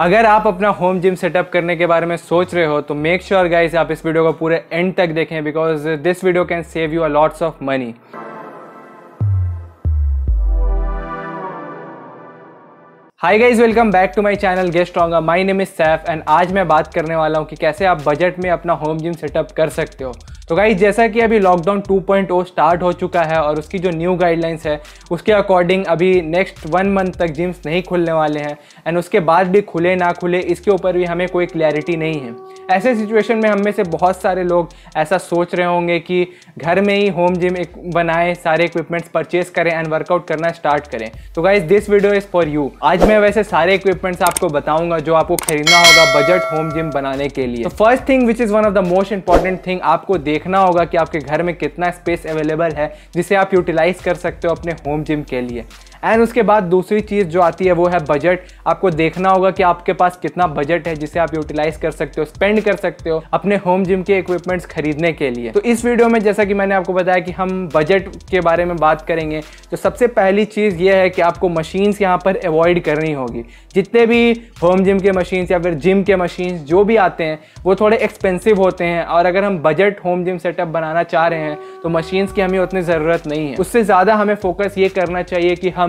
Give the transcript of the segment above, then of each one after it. अगर आप अपना होम जिम सेटअप करने के बारे में सोच रहे हो तो मेक श्योर गाइस आप इस वीडियो को पूरे एंड तक देखें because this video can save you a lots of money. Hi guys, welcome back to my channel get stronger. My name is Saif and आज मैं बात करने वाला हूँ कि कैसे आप बजट में अपना होम जिम सेटअप कर सकते हो। तो गाइज जैसा कि अभी लॉकडाउन 2.0 स्टार्ट हो चुका है और उसकी जो न्यू गाइडलाइंस है उसके अकॉर्डिंग अभी नेक्स्ट 1 मंथ तक जिम्स नहीं खुलने वाले हैं एंड उसके बाद भी खुले ना खुले इसके ऊपर भी हमें कोई क्लैरिटी नहीं है। ऐसे सिचुएशन में हम में से बहुत सारे लोग ऐसा सोच रहे होंगे कि घर में ही होम जिम एक बनाएं, सारे इक्विपमेंट्स परचेस करें एंड वर्कआउट करना स्टार्ट करें। तो guys this video is for you. आज मैं वैसे सारे इक्विपमेंट्स आपको बताऊंगा जो आपको खरीदना होगा बजट होम जिम बनाने के लिए। First thing which is one of the most important thing, आपको देखना होगा कि आपके घर में कितना स्पेस अवेलेबल है जिसे आप यूटिलाइज कर सकते हो अपने होम जिम के लिए। एंड उसके बाद दूसरी चीज़ जो आती है वो है बजट। आपको देखना होगा कि आपके पास कितना बजट है जिसे आप यूटिलाइज कर सकते हो, स्पेंड कर सकते हो अपने होम जिम के इक्विपमेंट्स खरीदने के लिए। तो इस वीडियो में जैसा कि मैंने आपको बताया कि हम बजट के बारे में बात करेंगे। तो सबसे पहली चीज़ ये है कि आपको मशीन्स यहाँ पर अवॉइड करनी होगी। जितने भी होम जिम के मशीन्स या फिर जिम के मशीन्स जो भी आते हैं वो थोड़े एक्सपेंसिव होते हैं और अगर हम बजट होम जिम सेटअप बनाना चाह रहे हैं तो मशीन्स की हमें उतनी ज़रूरत नहीं है। उससे ज़्यादा हमें फोकस ये करना चाहिए कि हम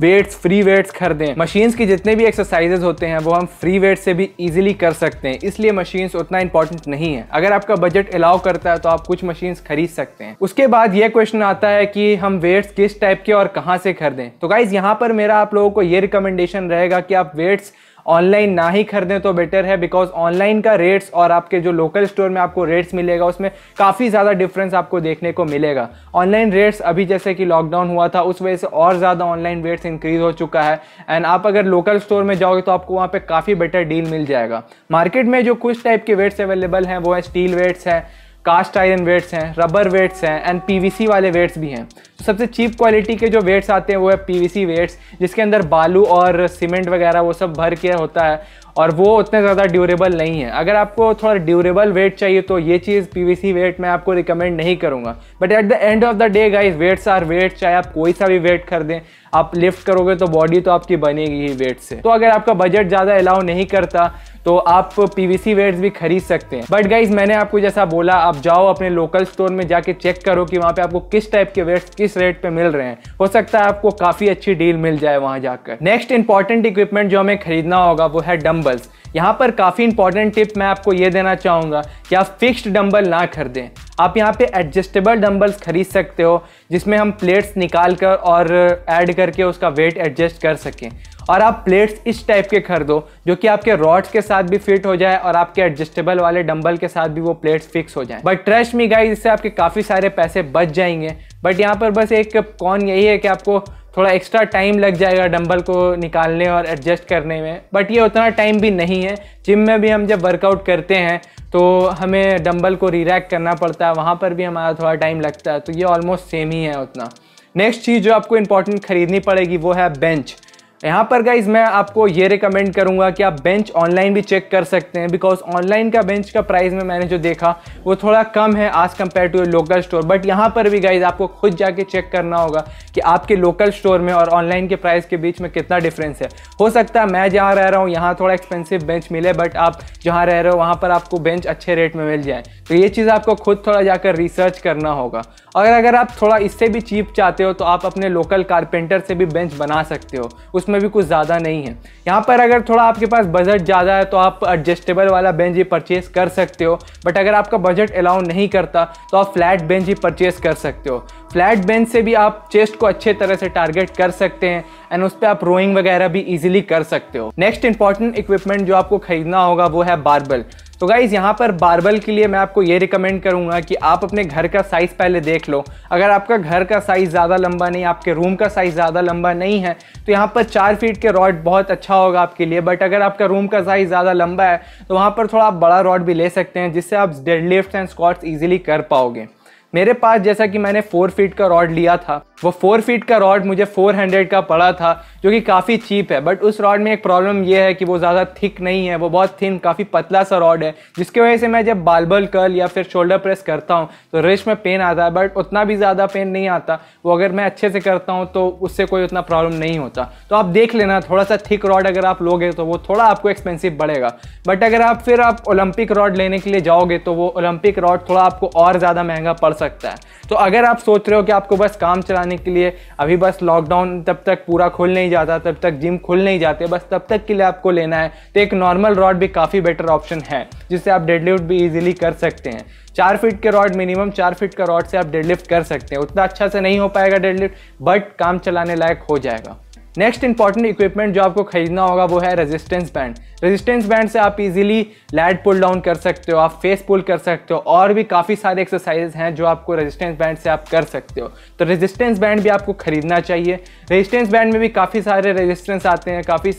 वेट्स, फ्री वेट्स खरीदें। मशीन्स की जितने भी एक्सरसाइजेज होते हैं वो हम फ्री वेट से भी इजीली कर सकते हैं, इसलिए मशीन्स उतना इंपॉर्टेंट नहीं है। अगर आपका बजट अलाउ करता है तो आप कुछ मशीन्स खरीद सकते हैं। उसके बाद ये क्वेश्चन आता है कि हम वेट्स किस टाइप के और कहाँ से खरीदें। तो गाइज यहाँ पर मेरा आप लोगों को ये रिकमेंडेशन रहेगा कि आप वेट्स ऑनलाइन ना ही खरीदें तो बेटर है बिकॉज ऑनलाइन का रेट्स और आपके जो लोकल स्टोर में आपको रेट्स मिलेगा उसमें काफ़ी ज़्यादा डिफरेंस आपको देखने को मिलेगा। ऑनलाइन रेट्स अभी जैसे कि लॉकडाउन हुआ था उस वजह से और ज़्यादा ऑनलाइन रेट्स इंक्रीज़ हो चुका है एंड आप अगर लोकल स्टोर में जाओगे तो आपको वहाँ पे काफ़ी बेटर डील मिल जाएगा। मार्केट में जो कुछ टाइप के वेट्स अवेलेबल हैं वो है स्टील वेट्स हैं, कास्ट आयरन वेट्स हैं, रबर वेट्स हैं एंड पीवीसी वाले वेट्स भी हैं। तो सबसे चीप क्वालिटी के जो वेट्स आते हैं वो है पीवीसी वेट्स जिसके अंदर बालू और सीमेंट वगैरह वो सब भर के होता है और वो उतने ज़्यादा ड्यूरेबल नहीं है। अगर आपको थोड़ा ड्यूरेबल वेट चाहिए तो ये चीज़ पीवीसी वेट मैं आपको रिकमेंड नहीं करूँगा। But at the end of the day guys weights are weight, चाहे आप कोई सा भी वेट कर दें, आप लिफ्ट करोगे तो बॉडी तो आपकी बनेगी ही वेट से। तो अगर आपका बजट ज़्यादा अलाउ नहीं करता तो आप पीवीसी वेट्स भी खरीद सकते हैं। बट गाइज मैंने आपको जैसा बोला आप जाओ अपने लोकल स्टोर में जाके चेक करो कि वहाँ पे आपको किस टाइप के वेट्स किस रेट पे मिल रहे हैं। हो सकता है आपको काफ़ी अच्छी डील मिल जाए वहाँ जाकर। नेक्स्ट इंपॉर्टेंट इक्विपमेंट जो हमें खरीदना होगा वो है डंबल्स। यहाँ पर काफ़ी इंपॉर्टेंट टिप मैं आपको ये देना चाहूँगा कि आप फिक्स्ड डंबल ना खरीदें। आप यहाँ पे एडजस्टेबल डंबल्स खरीद सकते हो जिसमें हम प्लेट्स निकाल कर और ऐड करके उसका वेट एडजस्ट कर सकें। और आप प्लेट्स इस टाइप के खरीदो जो कि आपके रॉड्स के साथ भी फिट हो जाए और आपके एडजस्टेबल वाले डंबल के साथ भी वो प्लेट्स फिक्स हो जाए। बट ट्रस्ट मी गाइस इससे आपके काफ़ी सारे पैसे बच जाएंगे। बट यहाँ पर बस एक कॉन यही है कि आपको थोड़ा एक्स्ट्रा टाइम लग जाएगा डंबल को निकालने और एडजस्ट करने में। बट ये उतना टाइम भी नहीं है। जिम में भी हम जब वर्कआउट करते हैं तो हमें डंबल को रिरैक करना पड़ता है, वहाँ पर भी हमारा थोड़ा टाइम लगता है, तो ये ऑलमोस्ट सेम ही है उतना। नेक्स्ट चीज़ जो आपको इंपॉर्टेंट खरीदनी पड़ेगी वो है बेंच। यहाँ पर गाइज मैं आपको ये रिकमेंड करूँगा कि आप बेंच ऑनलाइन भी चेक कर सकते हैं बिकॉज ऑनलाइन का बेंच का प्राइस में मैंने जो देखा वो थोड़ा कम है आज compare to local store. But यहाँ पर भी गाइज आपको खुद जाके चेक करना होगा कि आपके लोकल स्टोर में और ऑनलाइन के प्राइस के बीच में कितना डिफरेंस है। हो सकता है मैं जहाँ रह रहा हूँ यहाँ थोड़ा एक्सपेंसिव बेंच मिले बट आप जहाँ रह रहे हो वहाँ पर आपको बेंच अच्छे रेट में मिल जाए। तो ये चीज़ आपको खुद थोड़ा जाकर रिसर्च करना होगा। और अगर आप थोड़ा इससे भी चीप चाहते हो तो आप अपने लोकल कारपेंटर से भी बेंच बना सकते हो, उसमें भी कुछ ज़्यादा नहीं है। यहाँ पर अगर थोड़ा आपके पास बजट ज़्यादा है तो आप एडजस्टेबल वाला बेंच ही परचेस कर सकते हो। बट अगर आपका बजट अलाउ नहीं करता तो आप फ्लैट बेंच ही परचेस कर सकते हो। फ्लैट बेंच से भी आप चेस्ट को अच्छे तरह से टारगेट कर सकते हैं एंड उस पर आप रोइंग वगैरह भी ईजिली कर सकते हो। नेक्स्ट इंपॉर्टेंट इक्विपमेंट जो आपको खरीदना होगा वो है बारबेल। तो गाइज़ यहाँ पर बारबेल के लिए मैं आपको ये रिकमेंड करूँगा कि आप अपने घर का साइज़ पहले देख लो। अगर आपका घर का साइज़ ज़्यादा लंबा नहीं, आपके रूम का साइज़ ज़्यादा लंबा नहीं है तो यहाँ पर 4 फीट के रॉड बहुत अच्छा होगा आपके लिए। बट अगर आपका रूम का साइज़ ज़्यादा लंबा है तो वहाँ पर थोड़ा आप बड़ा रॉड भी ले सकते हैं जिससे आप डेडलिफ्ट्स एंड स्क्वाट्स ईजिली कर पाओगे। मेरे पास जैसा कि मैंने 4 फीट का रॉड लिया था, वो 4 फीट का रॉड मुझे 400 का पड़ा था जो कि काफ़ी चीप है। बट उस रॉड में एक प्रॉब्लम ये है कि वो ज़्यादा थिक नहीं है, वो बहुत थिन काफ़ी पतला सा रॉड है, जिसकी वजह से मैं जब बालबल कर्ल या फिर शोल्डर प्रेस करता हूँ तो रिस्ट में पेन आता है, बट उतना भी ज़्यादा पेन नहीं आता। वो अगर मैं अच्छे से करता हूँ तो उससे कोई उतना प्रॉब्लम नहीं होता। तो आप देख लेना, थोड़ा सा थिक रॉड अगर आप लोगे तो वो थोड़ा आपको एक्सपेंसिव बढ़ेगा। बट अगर आप फिर आप ओलंपिक रॉड लेने के लिए जाओगे तो वो ओलंपिक रॉड थोड़ा आपको और ज़्यादा महंगा पड़ सकता है। तो अगर आप सोच रहे हो कि आपको बस काम चलाने के लिए अभी बस लॉकडाउन तब तक पूरा खुल नहीं जाता, तब तक जिम खुल नहीं जाते, बस तब तक के लिए आपको लेना है, तो एक नॉर्मल रॉड भी काफ़ी बेटर ऑप्शन है जिससे आप डेडलिफ्ट भी इजीली कर सकते हैं। 4 फीट के रॉड, मिनिमम 4 फीट का रॉड से आप डेडलिफ्ट कर सकते हैं। उतना अच्छा से नहीं हो पाएगा डेडलिफ्ट, बट काम चलाने लायक हो जाएगा। नेक्स्ट इंपॉर्टेंट इक्विपमेंट जो आपको खरीदना होगा वो है रेजिस्टेंस बैंड। रेजिस्टेंस बैंड से आप इजीली लैड पुल डाउन कर सकते हो, आप फेस पुल कर सकते हो, और भी काफ़ी सारे एक्सरसाइजेज हैं जो आपको रेजिस्टेंस बैंड से आप कर सकते हो। तो रेजिस्टेंस बैंड भी आपको खरीदना चाहिए। रेजिस्टेंस बैंड में भी काफ़ी सारे रेजिस्टेंस आते हैं, काफ़ी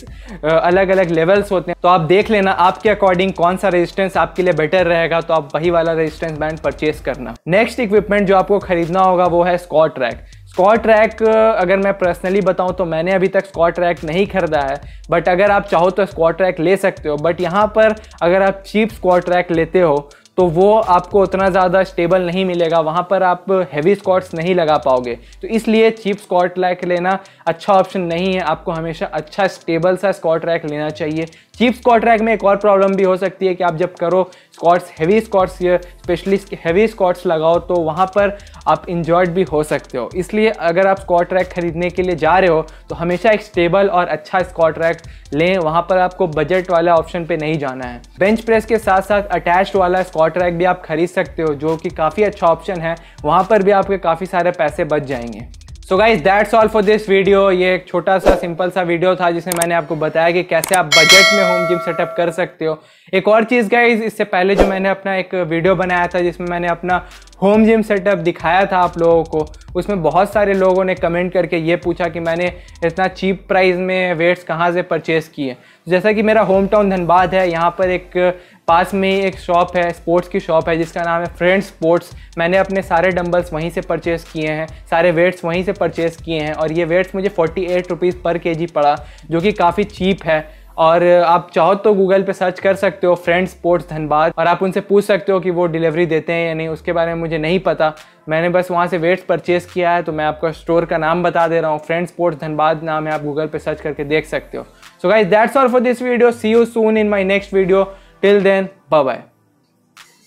अलग अलग लेवल्स होते हैं। तो आप देख लेना आपके अकॉर्डिंग कौन सा रेजिस्टेंस आपके लिए बेटर रहेगा, तो आप वही वाला रेजिस्टेंस बैंड परचेस करना। नेक्स्ट इक्विपमेंट जो आपको खरीदना होगा वो है स्क्वाट रैक। स्क्वाट रैक अगर मैं पर्सनली बताऊं तो मैंने अभी तक स्क्वाट रैक नहीं खरीदा है, बट अगर आप चाहो तो स्क्वाट रैक ले सकते हो। बट यहाँ पर अगर आप चीप स्क्वाट रैक लेते हो तो वो आपको उतना ज़्यादा स्टेबल नहीं मिलेगा, वहाँ पर आप हैवी स्क्वाट्स नहीं लगा पाओगे। तो इसलिए चीप स्क्वाट रैक लेना अच्छा ऑप्शन नहीं है। आपको हमेशा अच्छा स्टेबल सा स्क्वाट रैक लेना चाहिए। चीप स्क्वाट रैक में एक और प्रॉब्लम भी हो सकती है कि आप जब करो squats, heavy squats, specially heavy squats लगाओ तो वहाँ पर आप इंजर्ड भी हो सकते हो। इसलिए अगर आप स्क्वाट रैक खरीदने के लिए जा रहे हो तो हमेशा एक स्टेबल और अच्छा स्क्वाट रैक लें, वहाँ पर आपको बजट वाला ऑप्शन पे नहीं जाना है। बेंच प्रेस के साथ साथ अटैच्ड वाला स्क्वाट रैक भी आप खरीद सकते हो जो कि काफ़ी अच्छा ऑप्शन है, वहाँ पर भी आपके काफ़ी सारे पैसे बच जाएंगे। So guys that's all for this video. ये एक छोटा सा सिंपल सा वीडियो था जिसमें मैंने आपको बताया कि कैसे आप बजट में होम जिम सेटअप कर सकते हो। एक और चीज़ गाइज, इससे पहले जो मैंने अपना एक वीडियो बनाया था जिसमें मैंने अपना होम जिम सेटअप दिखाया था आप लोगों को, उसमें बहुत सारे लोगों ने कमेंट करके ये पूछा कि मैंने इतना चीप प्राइस में वेट्स कहाँ से परचेज़ किए। जैसा कि मेरा होम टाउन धनबाद है, यहाँ पर एक पास में एक शॉप है, स्पोर्ट्स की शॉप है जिसका नाम है फ्रेंड्स स्पोर्ट्स। मैंने अपने सारे डंबल्स वहीं से परचेज़ किए हैं, सारे वेट्स वहीं से परचेज़ किए हैं, और ये वेट्स मुझे 48 रुपीज़ पर केजी पड़ा जो कि काफ़ी चीप है। और आप चाहो तो गूगल पे सर्च कर सकते हो फ्रेंड्स स्पोर्ट्स धनबाद, और आप उनसे पूछ सकते हो कि वो डिलीवरी देते हैं या नहीं, उसके बारे में मुझे नहीं पता। मैंने बस वहाँ से वेट्स परचेज़ किया है, तो मैं आपको स्टोर का नाम बता दे रहा हूँ, फ्रेंड्स स्पोर्ट्स धनबाद नाम है, आप गूगल पे सर्च करके देख सकते हो। So guys that's all for this video, see you soon in my next video. Till then, bye bye.